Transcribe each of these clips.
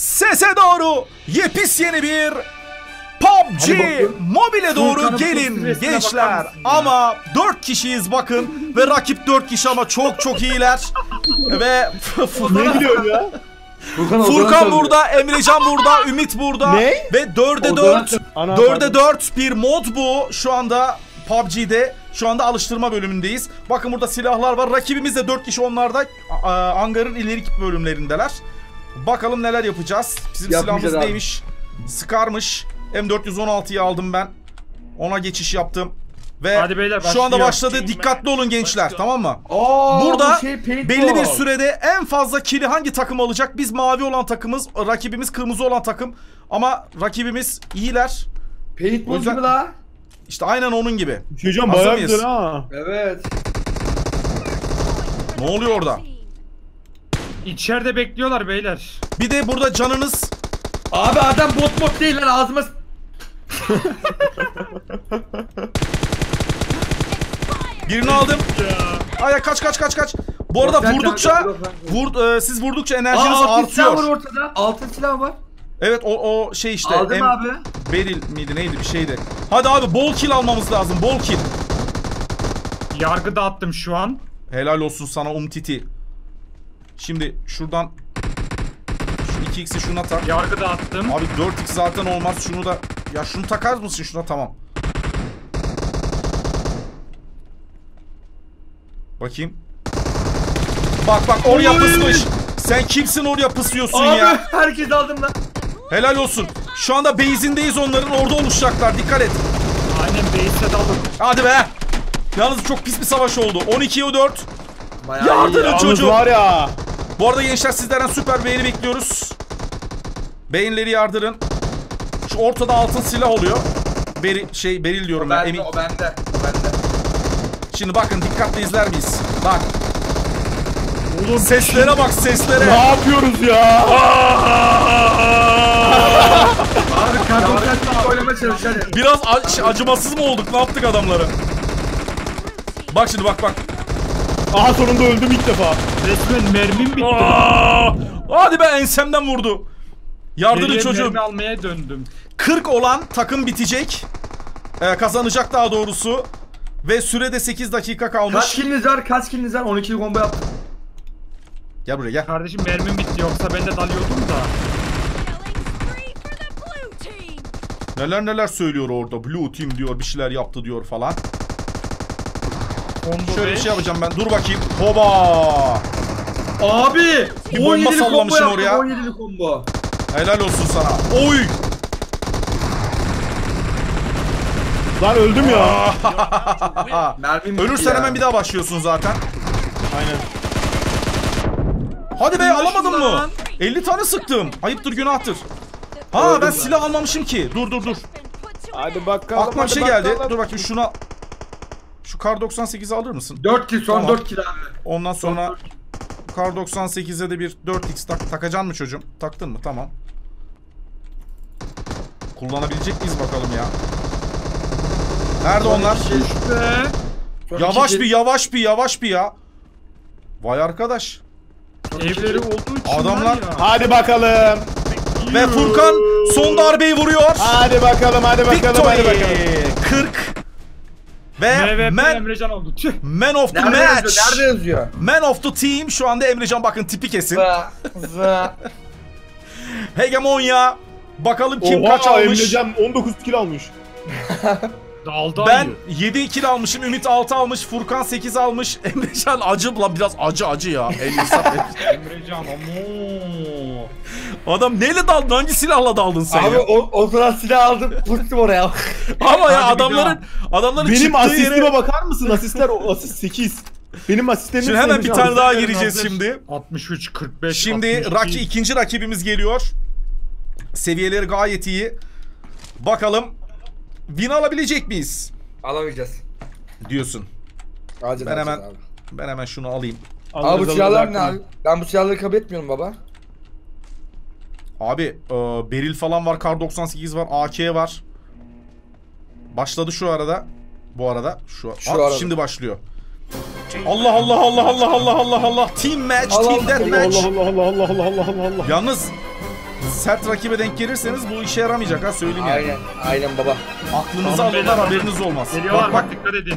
sese doğru yepis yeni bir PUBG Mobile'e doğru gelin gençler. Ama 4 kişiyiz bakın ve rakip 4 kişi ama çok iyiler. Ve ne diyor ya? Furkan burada, Emrecan burada, Ümit burada. Ne? Ve 4'e 4. 4'e 4 bir mod bu. Şu anda PUBG'de şu anda alıştırma bölümündeyiz. Bakın burada silahlar var. Rakibimiz de 4 kişi, onlarda Angar'ın ileriki bölümlerindeler. Bakalım neler yapacağız. Bizim silahımız neymiş? Scar'mış. M416'yı aldım ben. Ona geçiş yaptım. Ve beyler, şu anda başladı. Dikkatli olun gençler, tamam mı? Burada belli bir sürede en fazla kili hangi takım alacak? Biz mavi olan takımız, rakibimiz kırmızı olan takım. Ama rakibimiz iyiler. Paintball yüzden... gibi la. İşte aynen onun gibi. Hocam bayağıdır ha. Evet. Ne oluyor orada? İçeride bekliyorlar beyler. Bir de burada canınız. Abi adam bot değil lan, ağzıma. Birini aldım. Aya kaç. Bu arada vurdukça siz vurdukça enerjiniz artıyor. Altın silah var ortada. Altın silah var. Evet o şey işte. Aldım abi. Beril miydi neydi bir şeydi. Hadi abi bol kill almamız lazım. Bol kill. Yargı dağıttım şu an. Helal olsun sana Umtiti. Şimdi şuradan şu 2x'i şuna tak. Yargı dağıttım. Abi 4x zaten olmaz. Şunu da ya şunu takar mısın şuna, tamam. Bakayım. Bak oraya pısmış. Sen kimsin oraya pısıyorsun abi, ya? Herkes aldım lan. Helal olsun. Şu anda base'indeyiz onların. Orada oluşacaklar. Dikkat et. Aynen base'e daldım. Hadi be. Yalnız çok pis bir savaş oldu. 12-4. Yardırın çocuğu. Var ya. Bu arada gençler sizlerden süper beğeni bekliyoruz. Beğenileri yardırın. Şu ortada altın silah oluyor. Beril diyorum ben. O bende. Şimdi bakın dikkatli izler miyiz? Bak. Oğlum seslere bak, seslere. Ne yapıyoruz ya? Abi kartokatla oynamaya çalışalım. Biraz acımasız mı olduk? Ne yaptık adamlara? Bak şimdi bak. Aha sonunda öldüm ilk defa. Resmen mermim bitti. Hadi be, ensemden vurdu. Yardırın çocuğum. Mermi almaya döndüm. 40 olan takım bitecek. Kazanacak daha doğrusu. Ve sürede 8 dakika kalmış. Kaç kiliniz var? 12'li combo yaptım. Gel buraya gel. Kardeşim mermim bitti, yoksa ben de dalıyordum da. Neler söylüyor orada. Blue team diyor, bir şeyler yaptı diyor falan. Şöyle bir şey yapacağım ben. Dur bakayım. Hoba. Abi. Bir bomba sallamışım oraya. 17'li combo. Helal olsun sana. Oy. Lan öldüm ya. Ölürsen hemen bir daha başlıyorsun zaten. Aynen. Hadi be, alamadın mı? 50 tane sıktım. Ayıptır günahtır. Ha ben silah almamışım ki. Dur. Hadi bakalım. Aklıma bir şey geldi. Dur bakayım şuna. Şu Kar 98'i alır mısın? 4 kill son, 4 kill abi. Ondan sonra Kar 98'e de bir 4x takacaksın mı çocuğum? Taktın mı? Tamam. Kullanabilecek miyiz bakalım ya? Nerede onlar? Yavaş bir ya. Vay arkadaş. Evleri olduğu için adamlar. Hadi bakalım. Ve Furkan son darbeyi vuruyor. Hadi bakalım. 40. Ve Man of the match. Nerede yazıyor? Man of the team şu anda Emrecan, bakın tipi kesin. Hegemonya. Bakalım kim kaç almış? Emrecan 19 kill almış. Ben 7 kill almışım, Ümit 6 almış, Furkan 8 almış, Emrecan acımla biraz acı ya. Emrecan adam neyle daldın, hangi silahla daldın sen? Abi ya? O zaman silah aldım, pırttım oraya. Ama ya adamların benim asistime yere... bakar mısın? Asistler asist 8. Benim asistlerim. Şimdi hemen bir tane daha gireceğiz 60, şimdi. 63 45. Şimdi ikinci rakibimiz geliyor. Seviyeleri gayet iyi. Bakalım. Win alabilecek miyiz? Alamayacağız. Diyorsun. Ben hemen şunu alayım. Abi bu silahlar ne abi? Ben bu silahları kabul etmiyorum baba. Abi Beril falan var, Kar 98 var, AK var. Başladı şu arada. Bu arada. Şimdi başlıyor. Allah. Team match, team deathmatch. Yalnız sert rakibe denk gelirseniz bu işe yaramayacak ha, söyleyeyim yani. Aynen, aynen baba. Aklınızı alırlar, haberiniz olmaz. Geliyorlar bak, dikkat edin.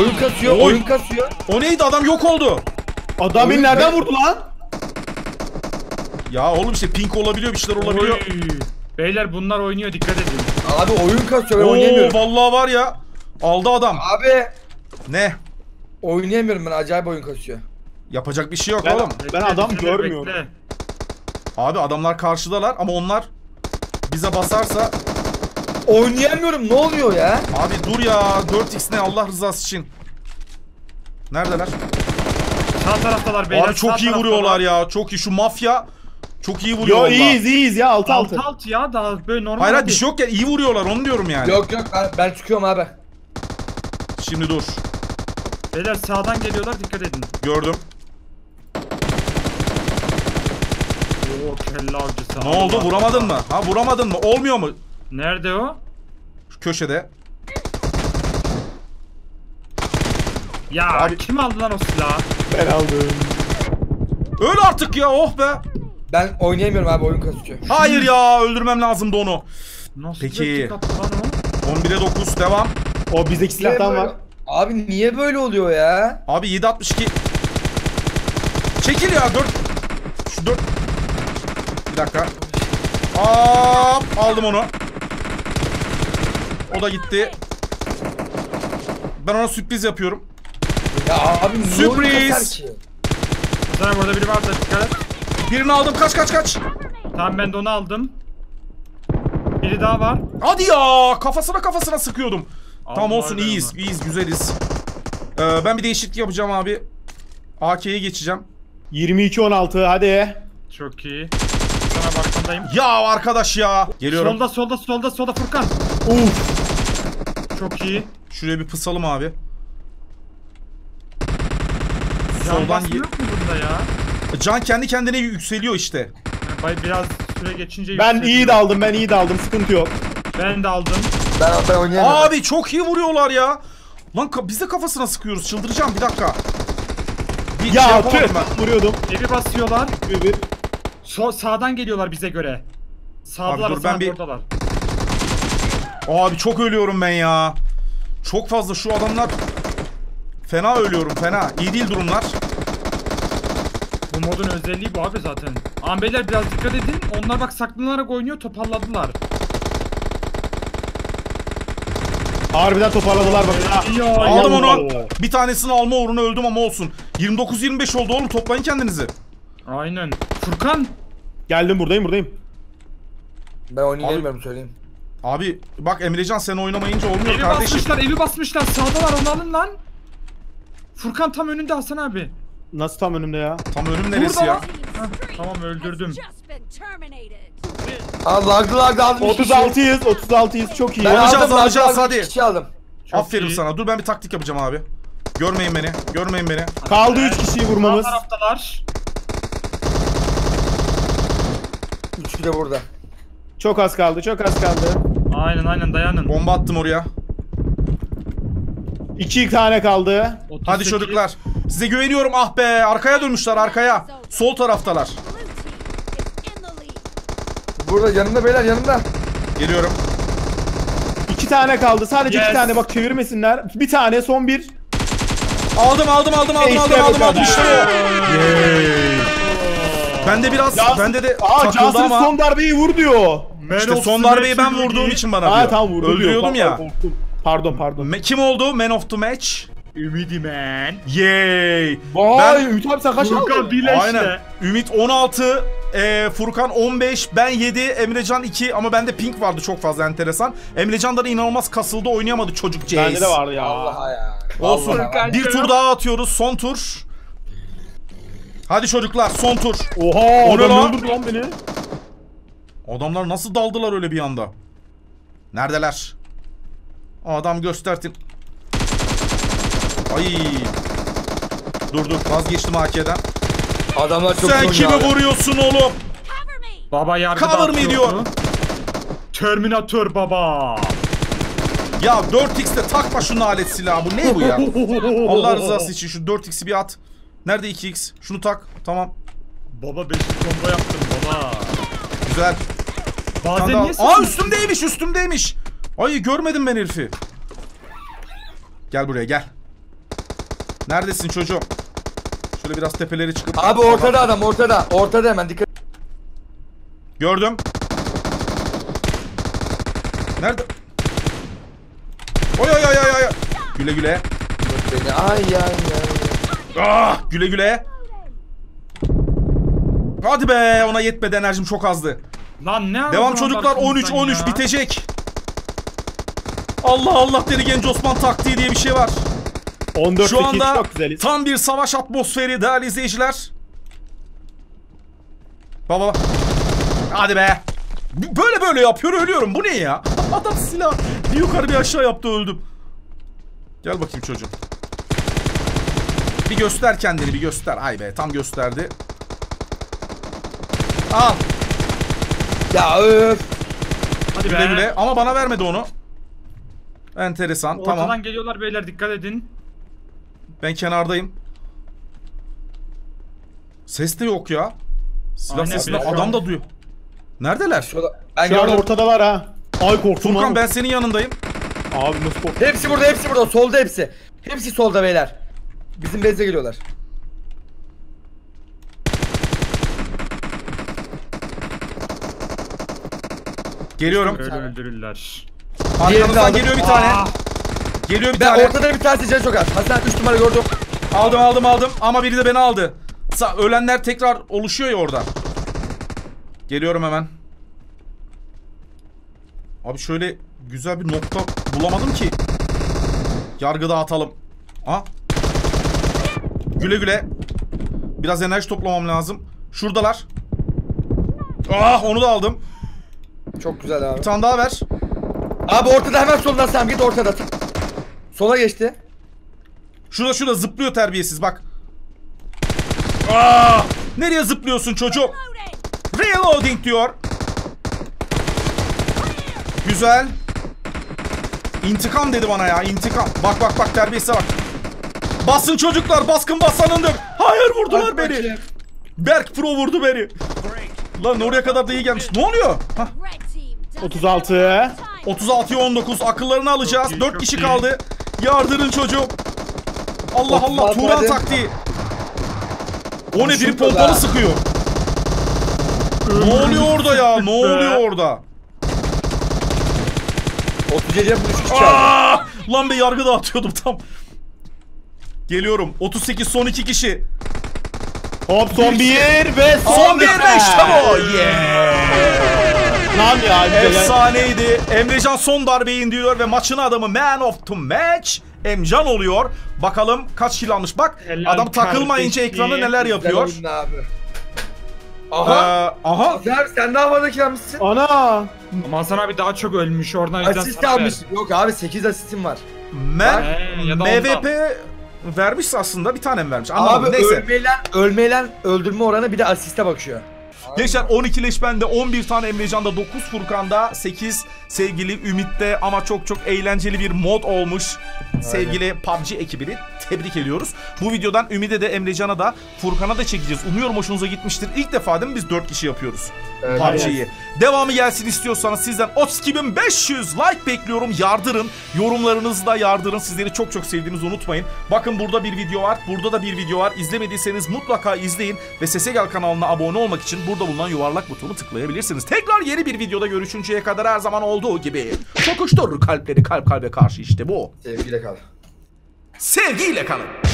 Oyun kasıyor, oyun kasıyor. O neydi, adam yok oldu. Adam beni nereden vurdu lan? Ya oğlum işte pink olabiliyor, bir şeyler olabiliyor. Oy. Beyler bunlar oynuyor, dikkat edin. Abi oyun kasıyor, ben oynayamıyorum. Vallahi var ya, aldı adam. Abi. Ne? Oynayamıyorum ben, acayip oyun kasıyor. Yapacak bir şey yok oğlum. Ben adam görmüyorum. Bekle. Abi adamlar karşıdalar ama onlar bize basarsa... Oynayamıyorum, ne oluyor ya? Abi dur ya, 4x ne Allah rızası için. Neredeler? Sağ taraftalar beyler. Abi çok iyi vuruyorlar ya, çok iyi. Şu mafya çok iyi vuruyor. Yo iyiyiz, iyiyiz ya, 6-6. 6-6 ya, daha böyle normal. Hayır bir şey yok ya, iyi vuruyorlar onu diyorum yani. Yok yok, ben çıkıyorum abi. Şimdi dur. Beyler sağdan geliyorlar, dikkat edin. Gördüm. Oo, kelle avcısı. Ne oldu, vuramadın mı? Ha vuramadın mı? Olmuyor mu? Nerede o? Şu köşede. Ya abi, kim aldı lan o silahı? Ben aldım. Öl artık ya, oh be. Ben oynayamıyorum abi, oyun kasıyor. Hayır ya, öldürmem lazımdı onu. Nasıl? Peki. 11'e 9 devam. O bizdeki silahtan var. Abi niye böyle oluyor ya? Abi 7.62. Çekil ya 4. Şu 4. Bir dakika. Aa, aldım onu. O da gitti. Ben ona sürpriz yapıyorum. Ya abi sürpriz. Sen burada biri varsa dikkat et. Birini aldım, kaç kaç kaç. Tamam ben de onu aldım. Biri daha var. Hadi ya, kafasına kafasına sıkıyordum. Tamam olsun, iyiyiz, iyiyiz, güzeliz. Ben bir değişiklik yapacağım abi. AK'ye geçeceğim. 22-16 hadi. Çok iyi. Sana baktığımdayım. Ya arkadaş ya. Geliyorum. Solda solda solda solda Furkan. Uf. Çok iyi. Şuraya bir pısalım abi. Soldan gir. Can kendi kendine yükseliyor işte. Yani biraz süre geçince. Ben iyi de aldım, ben iyi de aldım, sıkıntı yok. Ben de aldım. Ben oynayamıyorum. Abi çok iyi vuruyorlar ya. Lan biz de kafasına sıkıyoruz, çıldıracağım bir dakika. Bir ya şey tüh, vuruyordum. Evi basıyorlar. Bir. Sağdan geliyorlar bize göre. Sağdalar, oradalar. Abi çok ölüyorum ben ya. Çok fazla şu adamlar. Fena ölüyorum, fena. İyi değil durumlar. Bu modun özelliği bu abi zaten. Ambeler biraz dikkat edin. Onlar bak saklanarak oynuyor, toparladılar. Harbiden toparladılar bakın. Aldım onu. Allah. Bir tanesini alma uğruna öldüm ama olsun. 29-25 oldu oğlum, toplayın kendinizi. Aynen. Furkan. Geldim, buradayım. Ben oynayamıyorum söyleyeyim. Abi bak Emrecan sen oynamayınca olmuyor evi kardeşim. Evi basmışlar sağdalar, onu alın lan. Furkan tam önünde Hasan abi. Nasıl tam önümde ya? Tam önüm neresi ya? Tamam öldürdüm. Lagdı 36'yız çok iyi. Ben alacağız hadi. Çok aferin iyi. Sana. Dur ben bir taktik yapacağım abi. Görmeyin beni. Kaldı 3 kişiyi vurmamız. Sağ taraftalar. 3 de burada. Çok az kaldı. Aynen dayanın. Bomba attım oraya. 2 tane kaldı. 38. Hadi çocuklar. Size güveniyorum, ah be. Arkaya dönmüşler, arkaya. Sol taraftalar. Burada yanında beyler, yanında. Geliyorum. 2 tane kaldı. Sadece 2 tane, bak çevirmesinler. Bir tane, son bir. Aldım. İşte o. Bende biraz bende de takıldı ama. Son darbeyi vur diyor. İşte son darbeyi ben vurduğum için bana diyor. Tamam vurdu. Öldürüyordum ya. Pardon. Kim oldu? Man of the match. Ümidi man. Yey. Vay Ümit abi sen kaç aldın? Aynen. Ümit 16, Furkan 15, ben 7, Emrecan 2 ama bende pink vardı çok fazla, enteresan. Emrecan da inanılmaz kasıldı, oynayamadı çocuk C'yiz. Bende de vardı ya. Allah'a ya. Olsun. Bir tur daha atıyoruz, son tur. Hadi çocuklar son tur. Oha adam öldürdü lan beni. Adamlar nasıl daldılar öyle bir anda? Neredeler? Adam göstertin. Ay. Dur vazgeçtim AK'den. Adamlar çok. Sen kimi vuruyorsun oğlum? Baba yardım. Cover mı diyor? Terminator baba. Ya 4x'te takma şunu, alet silahı bu. Ne bu ya? Allah rızası için şu 4x'i bir at. Nerede 2x? Şunu tak. Tamam. Baba 5 combo yaptım baba. Güzel. Bazen niye aa üstümdeymiş üstümdeymiş. Ay görmedim ben herifi. Gel buraya gel. Neredesin çocuğum? Şöyle biraz tepeleri çıkıp. Abi ortada adam ortada. Ortada hemen dikkat. Gördüm. Nerede? Oy oy oy oy. Güle güle. Ay ay ay. Ah güle güle. Hadi be ona yetmedi enerjim çok azdı. Lan ne devam çocuklar 13-13 ya. Bitecek. Allah Allah deli genç Osman taktiği diye bir şey var. 14 şu anda tam bir savaş atmosferi değerli izleyiciler. Baba. Hadi be. Böyle böyle yapıyor ölüyorum bu ne ya? Adam silah bir yukarı bir aşağı yaptı öldüm. Gel bakayım çocuğum. Bir göster kendini bir göster. Ay be tam gösterdi. Al. Ya öf. Hadi güle be. Güle. Ama bana vermedi onu. Enteresan. Ortadan tamam. Ortadan geliyorlar beyler dikkat edin. Ben kenardayım. Ses de yok ya. Silah aynen sesini adam an da duyuyor. Neredeler? Şurada. Ben şu an ortadalar ha. Ay korktum. Furkan ben senin yanındayım. Abi nasıl korktum? Hepsi burada hepsi burada. Solda hepsi. Hepsi solda beyler. Bizim bezle geliyorlar. Geliyorum. Öyle öldürürler. Arkamızdan geliyor bir tane. Aa. Geliyor bir ben tane. Ortada bir tanesi canı çok az. Hasan 3 numara gördüm. Aldım aldım aldım ama biri de beni aldı. Ölenler tekrar oluşuyor ya orada. Geliyorum hemen. Abi şöyle güzel bir nokta bulamadım ki. Yargıda atalım. Ha? Güle güle. Biraz enerji toplamam lazım. Şuradalar. Ah onu da aldım. Çok güzel abi. Bir tane daha ver. Abi ortada hemen soldan sen git ortada. Sola geçti. Şurada şurada zıplıyor terbiyesiz bak. Aa! Nereye zıplıyorsun çocuğum? Reloading diyor. Güzel. İntikam dedi bana ya intikam. Bak bak bak terbiyesize bak. Basın çocuklar baskın basanındır. Hayır vurdular bak, beni. Bak. Berk Pro vurdu beni. Lan oraya kadar da iyi gelmiş. Ne oluyor? Hah. 36. 36'ya 19. Akıllarını alacağız. Çok 4 kişi iyi kaldı. Yardırın çocuğum. Allah Allah. Turan taktiği. O ne? Biri pompalı sıkıyor. Ne oluyor orada ya? Ne oluyor orada? 37 yapmış kişi aldı. Lan be yargı dağıtıyordum tam. Geliyorum. 38 son 2 kişi. Hop son 1 ve son 1 ve işte bu. Yeah. Lan ya efsaneydi. Emrecan son darbeyi indiriyor ve maçın adamı man of the match Emcan oluyor. Bakalım kaç kill almış bak. Helal adam takılmayınca ekranı neler yapıyor. Aha. Aha. Abi, sen daha fazla kill almışsın. Ana. Ama Hasan abi daha çok ölmüş oradan. Asist almış. Yok abi 8 asistim var. MVP vermiş aslında bir tane mi vermiş? Anladım. Abi ölmeyle öldürme oranı bir de asiste bakıyor. Gençler 12 leş bende, 11 tane Emrecan'da, 9 Furkan'da, 8 sevgili Ümit'te ama çok çok eğlenceli bir mod olmuş. Aynen. Sevgili PUBG ekibini tebrik ediyoruz. Bu videodan Ümit'e de Emrecan'a da Furkan'a da çekeceğiz. Umuyorum hoşunuza gitmiştir. İlk defa değil mi biz 4 kişi yapıyoruz PUBG'yi. Devamı gelsin istiyorsanız sizden 3500 like bekliyorum. Yardırın. Yorumlarınızı da yardırın. Sizleri çok çok sevdiğimizi unutmayın. Bakın burada bir video var. Burada da bir video var. İzlemediyseniz mutlaka izleyin ve Sesegel kanalına abone olmak için burada bulunan yuvarlak butonu tıklayabilirsiniz. Tekrar yeni bir videoda görüşünceye kadar her zaman olduğu gibi sokuştur kalpleri kalp kalbe karşı işte bu. Sevgiyle kalın. Sevgiyle kalın.